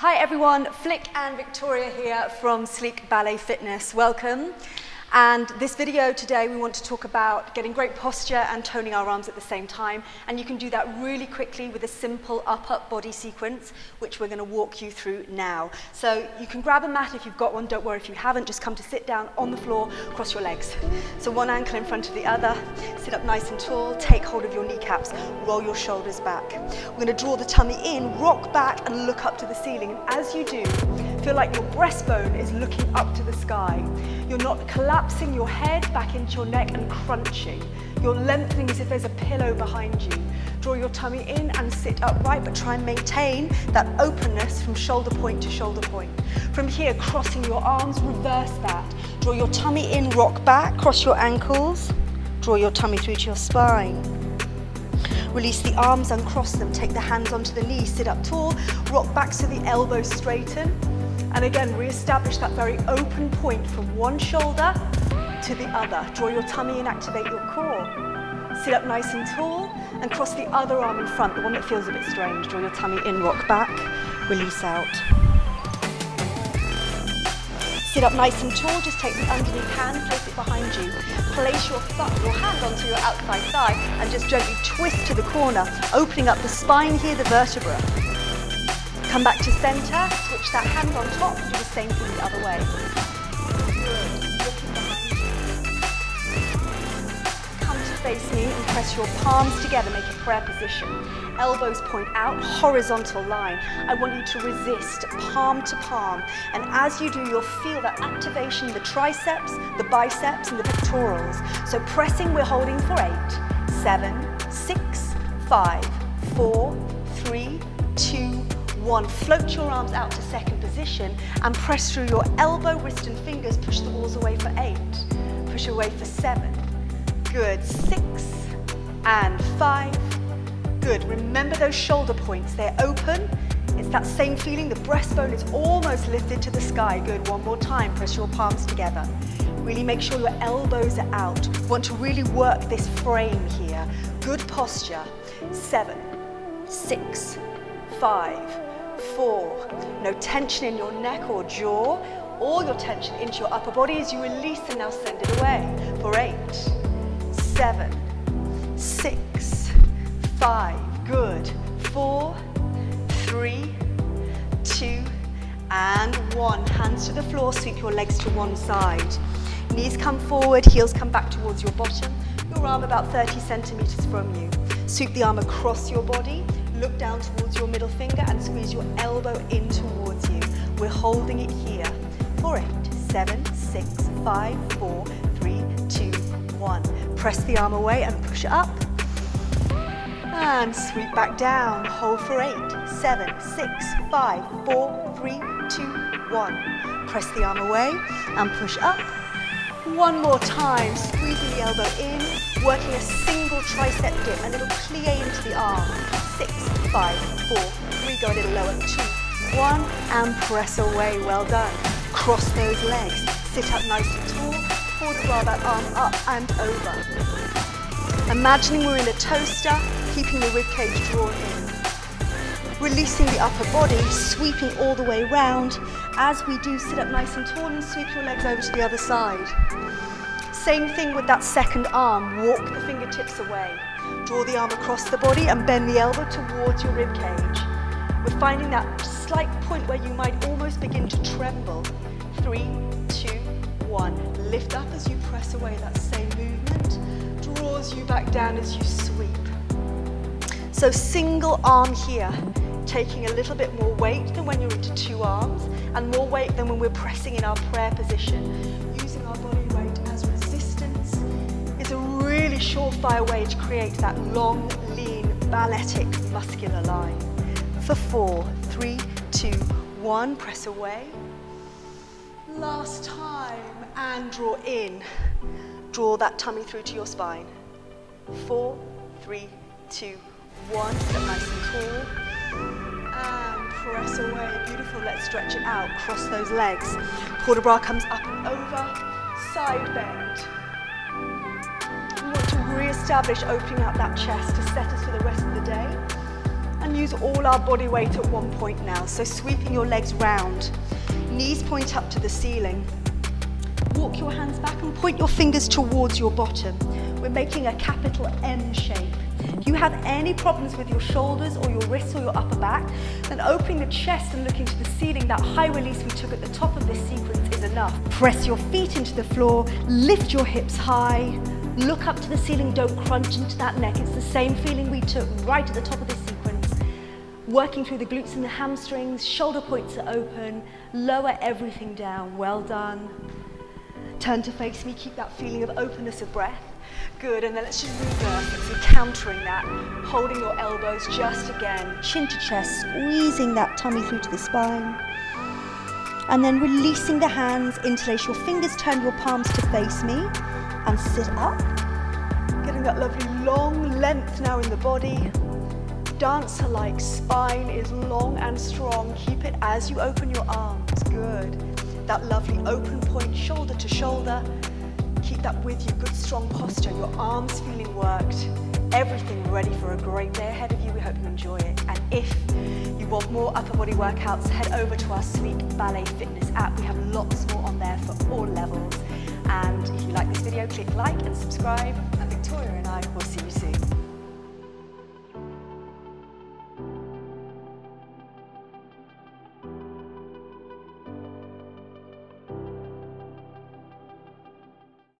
Hi everyone, Flick and Victoria here from Sleek Ballet Fitness. Welcome. And this video today we want to talk about getting great posture and toning our arms at the same time. And you can do that really quickly with a simple up-up body sequence, which we're going to walk you through now. So you can grab a mat if you've got one, don't worry if you haven't, just come to sit down on the floor, cross your legs. So one ankle in front of the other, sit up nice and tall, take hold of your kneecaps, roll your shoulders back. We're going to draw the tummy in, rock back and look up to the ceiling. And as you do, feel like your breastbone is looking up to the sky. You're not collapsing your head back into your neck and crunching. You're lengthening as if there's a pillow behind you. Draw your tummy in and sit upright, but try and maintain that openness from shoulder point to shoulder point. From here, crossing your arms, reverse that. Draw your tummy in, rock back, cross your ankles, draw your tummy through to your spine. Release the arms, uncross them, take the hands onto the knees, sit up tall, rock back so the elbows straighten. And again, re-establish that very open point from one shoulder to the other. Draw your tummy and activate your core. Sit up nice and tall and cross the other arm in front, the one that feels a bit strange. Draw your tummy in, rock back, release out. Sit up nice and tall, just take the underneath hand, place it behind you. Place your hand onto your outside thigh and just gently twist to the corner, opening up the spine here, the vertebra. Come back to centre, switch that hand on top, do the same thing the other way. Come to face me and press your palms together, make a prayer position. Elbows point out, horizontal line. I want you to resist palm to palm. And as you do, you'll feel that activation, the triceps, the biceps and the pectorals. So pressing, we're holding for 8, 7, 6, 5, 4, 3, 2, 1. Float your arms out to second position and press through your elbow, wrist and fingers. Push the walls away for 8. Push away for 7. Good. 6 and 5. Good. Remember those shoulder points. They're open. It's that same feeling. The breastbone is almost lifted to the sky. Good. One more time. Press your palms together. Really make sure your elbows are out. Want to really work this frame here. Good posture. 7, 6, 5, 4. No tension in your neck or jaw, all your tension into your upper body as you release and now send it away. For 8, 7, 6, 5. Good. 4, 3, 2, and 1. Hands to the floor, sweep your legs to one side. Knees come forward, heels come back towards your bottom. Your arm about 30 centimeters from you. Sweep the arm across your body. Look down towards your middle finger and squeeze your elbow in towards you. We're holding it here. 4, 8, 7, 6, 5, 4, 3, 2, 1. Press the arm away and push it up. And sweep back down. Hold for 8, 7, 6, 5, 4, 3, 2, 1. Press the arm away and push up. One more time, squeezing the elbow in, working a single tricep dip, a little plie into the arm. 6, 5, 4, 3, go a little lower, 2, 1, and press away, well done. Cross those legs, sit up nice and tall, forward roll that arm up and over. Imagining we're in a toaster, keeping the ribcage drawn in. Releasing the upper body, sweeping all the way round. As we do, sit up nice and tall and sweep your legs over to the other side. Same thing with that second arm, walk the fingertips away. Draw the arm across the body and bend the elbow towards your ribcage. We're finding that slight point where you might almost begin to tremble. 3, 2, 1. Lift up as you press away. That same movement draws you back down as you sweep. So single arm here, taking a little bit more weight than when you're into two arms and more weight than when we're pressing in our prayer position. Using our body weight as resistance is a really surefire way to create that long, lean, balletic, muscular line. For 4, 3, 2, 1, press away. Last time, and draw in. Draw that tummy through to your spine. 4, 3, 2, 1, sit nice and tall. And press away, beautiful, let's stretch it out, cross those legs. Port de bras comes up and over, side bend. We want to re-establish opening up that chest to set us for the rest of the day. And use all our body weight at one point now, so sweeping your legs round. Knees point up to the ceiling. Walk your hands back and point your fingers towards your bottom. We're making a capital M shape. If you have any problems with your shoulders or your wrists or your upper back, then opening the chest and looking to the ceiling, that high release we took at the top of this sequence is enough. Press your feet into the floor, lift your hips high, look up to the ceiling, don't crunch into that neck. It's the same feeling we took right at the top of this sequence. Working through the glutes and the hamstrings, shoulder points are open, lower everything down, well done. Turn to face me, keep that feeling of openness of breath. Good, and then let's just reverse it, countering that, holding your elbows just again, chin to chest, squeezing that tummy through to the spine, and then releasing the hands, interlace your fingers, turn your palms to face me, and sit up, getting that lovely long length now in the body. Dancer-like spine is long and strong, keep it as you open your arms, good. That lovely open point, shoulder to shoulder. Keep that with you, good strong posture, your arms feeling worked, everything ready for a great day ahead of you. We hope you enjoy it. And if you want more upper body workouts, head over to our Sleek Ballet Fitness app. We have lots more on there for all levels. And if you like this video, click like and subscribe. And Victoria and I will see you soon.